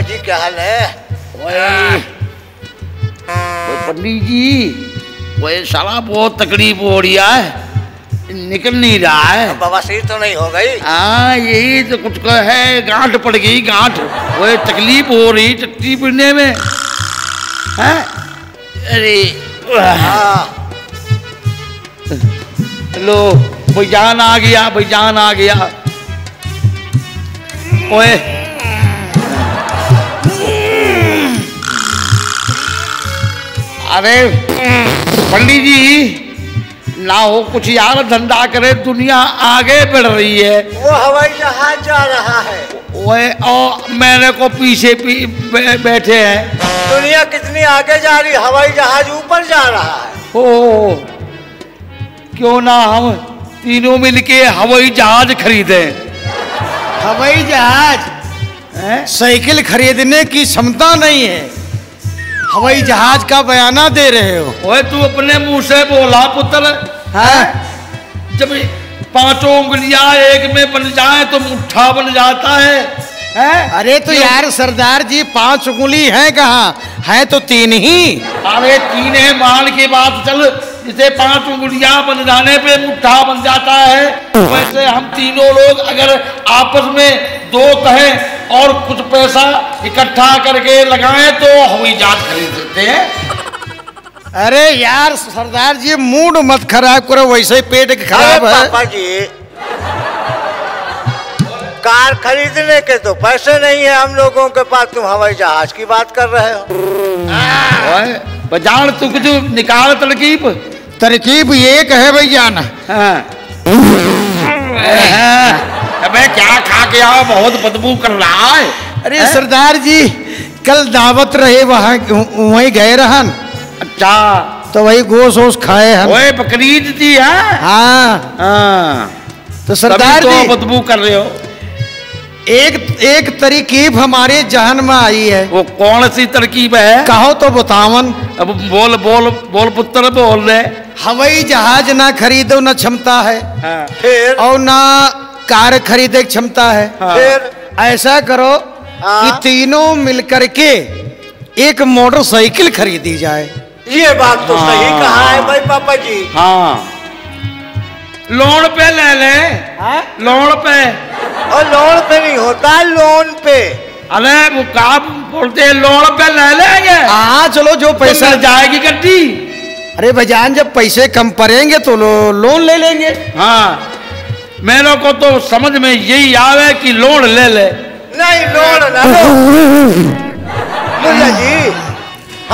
जी क्या हाल है? पंडित जी वही साला बहुत तकलीफ हो रही है, निकल नहीं रहा है। बवासीर तो नहीं हो गई? हाँ यही तो कुछ का है, गांठ पड़ गई, गांठ। वही तकलीफ हो रही टट्टी पीने में है। अरे लो भाई जान आ गया, भाई जान आ गया। ओए अरे पंडित जी ना हो कुछ यार, धंधा करे, दुनिया आगे बढ़ रही है। वो हवाई जहाज जा रहा है ओए, और मेरे को पीछे बैठे हैं। दुनिया कितनी आगे जा रही, हवाई जहाज ऊपर जा रहा है। ओ क्यों ना हम तीनों मिलके हवाई जहाज खरीदें। हवाई जहाज साइकिल खरीदने की क्षमता नहीं है, हवाई जहाज का बयाना दे रहे हो। ओए तू अपने मुंह से बोला पुत्र। हाँ? जब पांचों उंगलियां एक में बन जाए तो मुट्ठा बन जाता है। हाँ? अरे तो यार सरदार जी पांच उंगली है कहाँ, है तो तीन ही। अरे तीन है मान के बात चल, जिसे पांच उंगलियां बन जाने पे मुट्ठा बन जाता है, वैसे हम तीनों लोग अगर आपस में दो कहें और कुछ पैसा इकट्ठा करके लगाएं तो हवाई जहाज खरीद सकते हैं। अरे यार सरदार जी मूड मत खराब करो, वैसे ही पेट खराब है। पापा जी कार खरीदने के तो पैसे नहीं है हम लोगों के पास, तुम हवाई जहाज की बात कर रहे हो। बजान तू कुछ निकाल तरकीब। तरकीब ये कहे भाई जान। हाँ। अबे क्या खा के आओ, बहुत बदबू कर रहा है। अरे सरदार जी कल दावत रहे, वहाँ वही गए रहन। अच्छा तो वही गोश वोश खाए हैं, बकरीद थी। हाँ तो सरदार जी बदबू कर रहे हो। एक तरकीब हमारे जहन में आई है। वो कौन सी तरकीब है? कहो तो बतावन। अब बोल बोल बोल पुत्र बोल रहे। हवाई जहाज ना खरीदो ना क्षमता है। हाँ। फिर और ना कार खरीदे क्षमता है। हाँ। फिर ऐसा करो। हाँ। कि तीनों मिलकर के एक मोटरसाइकिल खरीदी जाए। ये बात तो सही कहा है भाई पापा जी। हाँ लोन पे ले ले। हाँ? लोन पे। और लोन पे नहीं होता, लोन पे। अरे वो काम बोलते हैं लोन पे ले लेंगे। हाँ चलो जो पैसा तो जाएगी गड्डी। अरे भजान जब पैसे कम पड़ेंगे तो लोन ले लेंगे। हाँ मेरे को तो समझ में यही आवे कि लोन ले ले। नहीं लोन ना लो। मुल्ला जी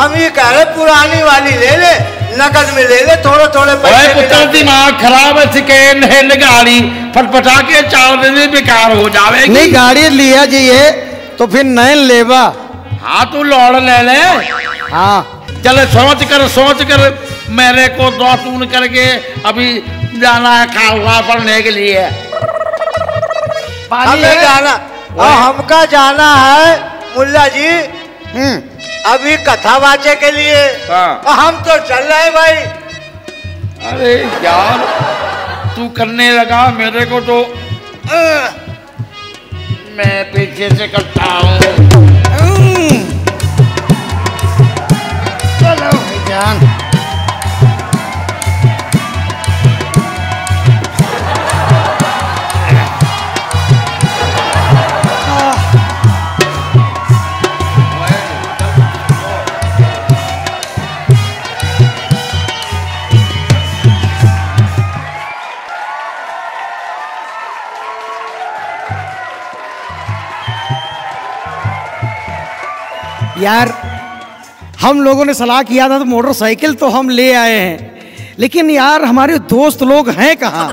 हम ये कह रहे पुरानी वाली ले ले, नकद में ले ले, थोड़े थोड़े पैसे। पुत्र दिमाग खराब है, सेकेंड हैंड गाड़ी फटफटा के चार दिन बेकार हो जाएगी। नहीं गाड़ी लिया जी है तो फिर नए लेवा। हाँ तू लौड़ ले ले। हाँ चल सोच कर मेरे को दो टून करके अभी जाना है कालवा पढ़ने के लिए। हमें जाना और हमका जाना है मुल्ला जी। अभी कथा वाचे के लिए। हाँ। हम तो चल रहे हैं भाई। अरे यार तू करने लगा, मेरे को तो मैं पीछे से करता हूँ। चलो जान यार हम लोगों ने सलाह किया था तो मोटरसाइकिल तो हम ले आए हैं, लेकिन यार हमारे दोस्त लोग हैं कहाँ?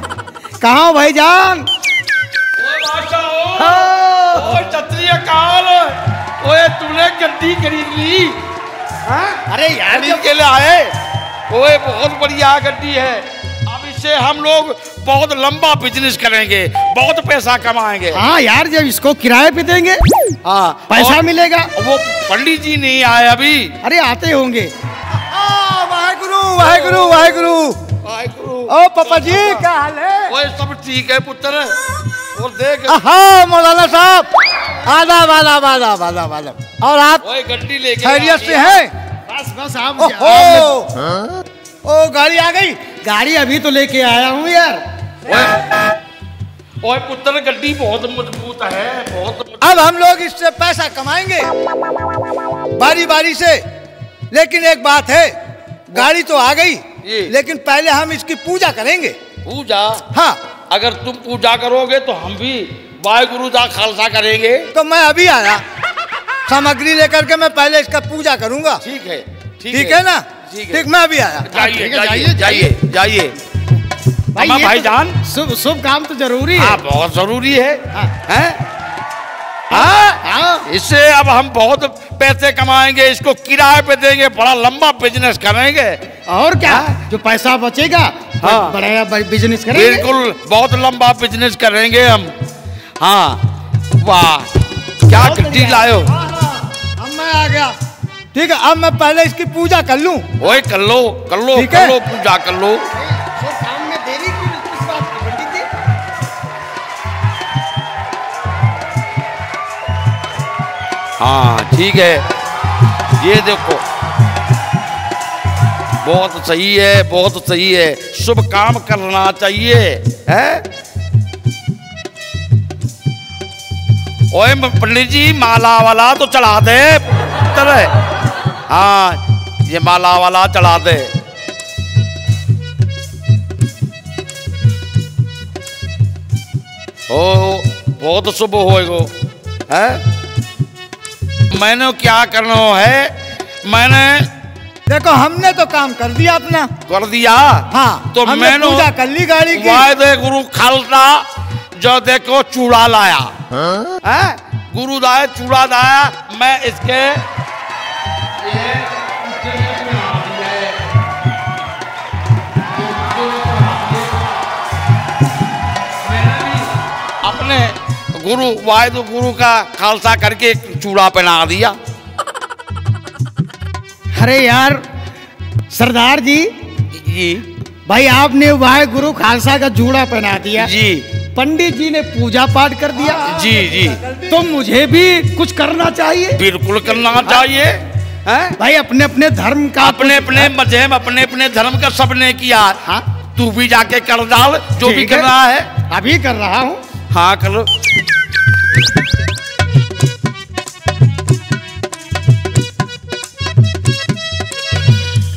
कहाँ भाईजान? ओए तूने गड्डी खरीद ली? अरे यार के लिए आए। ओए बहुत बढ़िया गड्डी है, अब इससे हम लोग बहुत लंबा बिजनेस करेंगे, बहुत पैसा कमाएंगे। हाँ यार जब इसको किराए पे देंगे पैसा मिलेगा। वो पंडित जी नहीं आए अभी? अरे आते होंगे। वाहेगुरु वाहेगुरु वाहेगुरु वाहेगुरु। ओ पापा जी क्या हाल है? सब ठीक है पुत्र। और देख हाँ मौलाना साहब आदाब आदाब आदाब आदाब आदाब। और आप गड्डी लेके खैरियत से हैं? बस बस आप। ओ गाड़ी आ गई। गाड़ी अभी तो लेके आया हूँ यार। ओए पुत्र गड्डी बहुत मजबूत है, बहुत। अब हम लोग इससे पैसा कमाएंगे बारी बारी से। लेकिन एक बात है, गाड़ी तो आ गई लेकिन पहले हम इसकी पूजा करेंगे। पूजा? हाँ, अगर तुम पूजा करोगे तो हम भी वाहेगुरु दा खालसा करेंगे। तो मैं अभी आया सामग्री लेकर के, मैं पहले इसका पूजा करूंगा। ठीक है, ठीक है ना? ठीक, मैं अभी आया। जाइए जाइए जाइए भाईजान। शुभ शुभ काम तो जरूरी है। हाँ, बहुत जरूरी है। हाँ, इससे अब हम बहुत पैसे कमाएंगे। इसको किराए पे देंगे, बड़ा लंबा बिजनेस करेंगे। और क्या? जो पैसा बचेगा हाँ बड़ा बिजनेस करेंगे। बिल्कुल, बहुत लंबा बिजनेस करेंगे हम। हाँ, वाह क्या गड्डी लायो। अब मैं आ गया। ठीक है, अब मैं पहले इसकी पूजा कर लूँ। ओए कर लो पूजा कर लो। हाँ ठीक है, ये देखो बहुत सही है, बहुत सही है। शुभ काम करना चाहिए है। ओए पंडित जी, माला वाला तो चढ़ा दे। हाँ, ये माला वाला चढ़ा दे। ओ बहुत शुभ होएगो है। मैंने क्या करना है? मैंने देखो, हमने तो काम कर दिया अपना, कर दिया। हाँ, तो मैंने पूजा कर ली गाड़ी की। वाहे गुरु खालसा। जो देखो चूड़ा लाया है, गुरु दाया चूड़ा दाया। मैं इसके अपने गुरु वाहे गुरु का खालसा करके चूड़ा पहना दिया। अरे यार सरदार जी, जी भाई आपने वाहे गुरु खालसा का चूड़ा पहना दिया जी। पंडित जी ने पूजा पाठ कर दिया जी। जी तो मुझे भी कुछ करना चाहिए। बिल्कुल करना चाहिए भाई। अपने अपने धर्म का, अपने अपने मजहब, अपने अपने धर्म का सबने किया। हाँ, तू भी जाके कर डाल जो भी कर रहा है। अभी कर रहा हूँ। हाँ करो।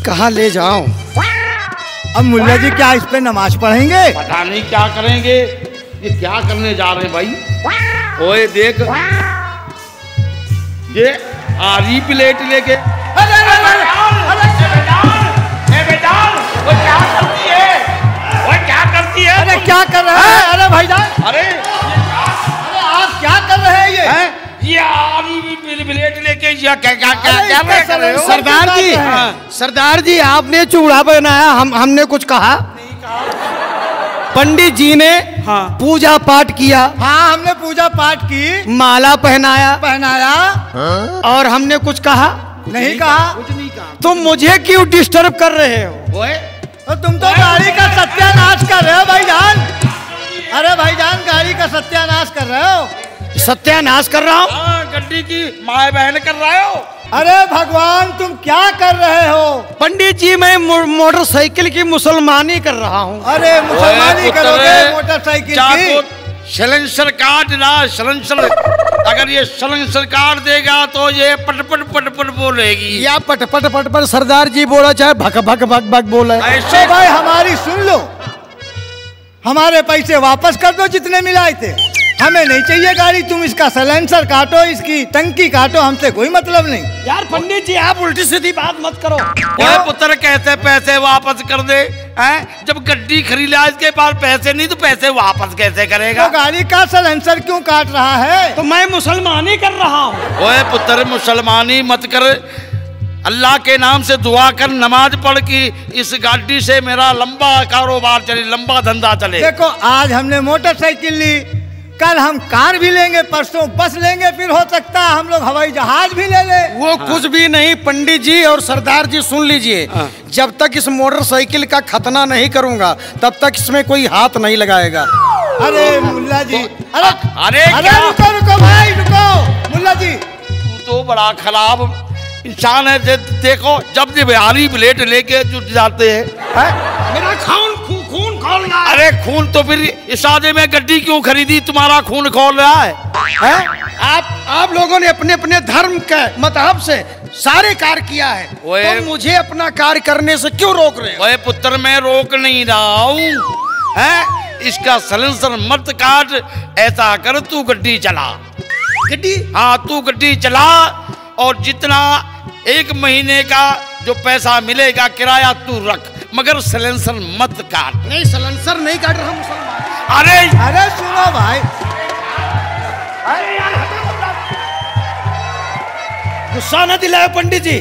कहाँ ले जाऊं अब? मुल्ला जी क्या इस पे नमाज पढ़ेंगे? पता नहीं क्या करेंगे। ये क्या करने जा रहे हैं भाई? ओए देख, ये आरी प्लेट लेके। अरे क्या कर रहा है? अरे भाईजान, अरे आप क्या कर रहे हैं? ये आरी प्लेट लेके क्या क्या क्या कर रहे हो? सरदार जी, सरदार जी आपने चूड़ा बनाया, हमने कुछ कहा? पंडित जी ने पूजा पाठ किया। हाँ, हमने पूजा पाठ की। माला पहनाया और हमने कुछ कहा? नहीं कहा। तुम मुझे क्यों डिस्टर्ब कर रहे हो? तुम तो गाड़ी का सत्यानाश कर रहे हो भाईजान। अरे भाईजान, गाड़ी का सत्यानाश कर रहे हो। सत्यानाश कर रहा हूँ? गड्डी की माए बहन कर रहे हो। अरे भगवान, तुम क्या कर रहे हो? पंडित जी मैं मोटरसाइकिल की मुसलमानी कर रहा हूँ। अरे मुसलमानी करोगे मोटरसाइकिल की? सिलेंसर काट ना, सिलेंसर। अगर ये सिलेंसर काट देगा तो ये पटपट पटपट बोलेगी। या पटपट पटपट सरदार जी बोला, चाहे भक भक भक भक बोला। ऐसे भाई हमारी सुन लो, हमारे पैसे वापस कर दो जितने मिलाए थे। हमें नहीं चाहिए गाड़ी। तुम इसका सिलेंसर काटो, इसकी टंकी काटो, हमसे कोई मतलब नहीं। यार पंडित जी, आप उल्टी सीधी बात मत करो। ओए पुत्र, कहते पैसे वापस कर दे। जब गड्डी खरीदा इसके पास पैसे नहीं तो पैसे वापस कैसे करेगा? तो गाड़ी का सिलेंसर क्यों काट रहा है? तो मैं मुसलमानी कर रहा हूँ। ओए पुत्र, मुसलमानी मत कर। अल्लाह के नाम से दुआ कर, नमाज पढ़ की इस गाड़ी से मेरा लंबा कारोबार चले, लंबा धंधा चले। देखो आज हमने मोटरसाइकिल ली, कल हम कार भी लेंगे, परसों बस लेंगे, फिर हो सकता है हम लोग हवाई जहाज भी ले ले। वो कुछ भी नहीं। पंडित जी और सरदार जी सुन लीजिए, जब तक इस मोटरसाइकिल का खतना नहीं करूंगा तब तक इसमें कोई हाथ नहीं लगाएगा। अरे मुल्ला जी, अरे अरे रुको रुको भाई रुको मुल्ला जी, तू तो बड़ा खराब इंसान है। देखो जब भी बिहारी ब्लेड लेके जुट जाते हैं मेरा खून खून खोल रहा है। अरे खून तो फिर इशादे में गड्डी क्यों खरीदी, तुम्हारा खून खोल रहा है। आप लोगों ने अपने अपने धर्म के मतलब से सारे कार्य किया है, तुम मुझे अपना कार्य करने से क्यों रोक रहे हो? ओए पुत्र मैं रोक नहीं रहा हूँ, इसका सलेंसर मत काट। ऐसा कर तू गड्डी चला, गड्डी हाँ तू गड्डी चला, और जितना एक महीने का जो पैसा मिलेगा किराया तू रख, मगर सलेंसर मत काट। नहीं सलेंसर नहीं काट रहा मुसलमान। अरे अरे सुनो भाई, अरे यार गुस्सा न दिलाए पंडित जी।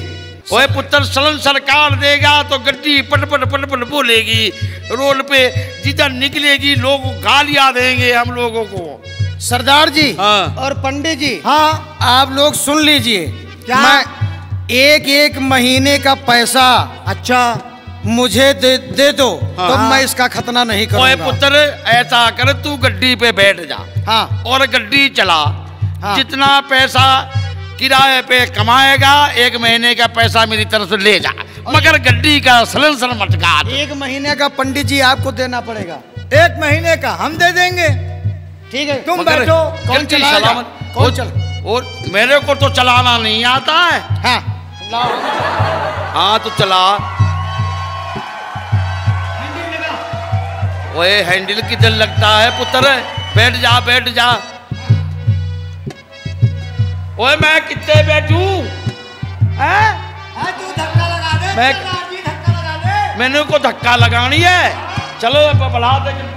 ओए पुत्र सलन सरकार देगा तो गड्डी पटपट पटपट बोलेगी, रोड पे जिधर निकलेगी लोग गालियां देंगे हम लोगों को। सरदार जी हाँ। और पंडित जी हाँ, आप लोग सुन लीजिए, मैं एक एक महीने का पैसा अच्छा मुझे दे दो हाँ। तो मैं इसका खतना नहीं करूंगा। ओए पुत्र ऐसा कर तू गड्डी पे बैठ जा हाँ, और गड्डी चला हाँ। जितना पैसा किराए पे कमाएगा एक महीने का पैसा मेरी तरफ से ले जा, मगर गड्डी का सलेंसर मत काट। एक महीने का पंडित जी आपको देना पड़ेगा, एक महीने का हम दे देंगे। ठीक है तुम बैठो, कौन चलाएगा? कौन चल? और मेरे को तो चलाना नहीं आता है हाँ, हाँ तो चला। ओए हैंडल किधर लगता है पुत्र, बैठ जा बैठ जा। ओए मैं कितने बैठू है? तू धक्का लगा दे, मैंने को धक्का लगानी है। चलो बढ़ा दे।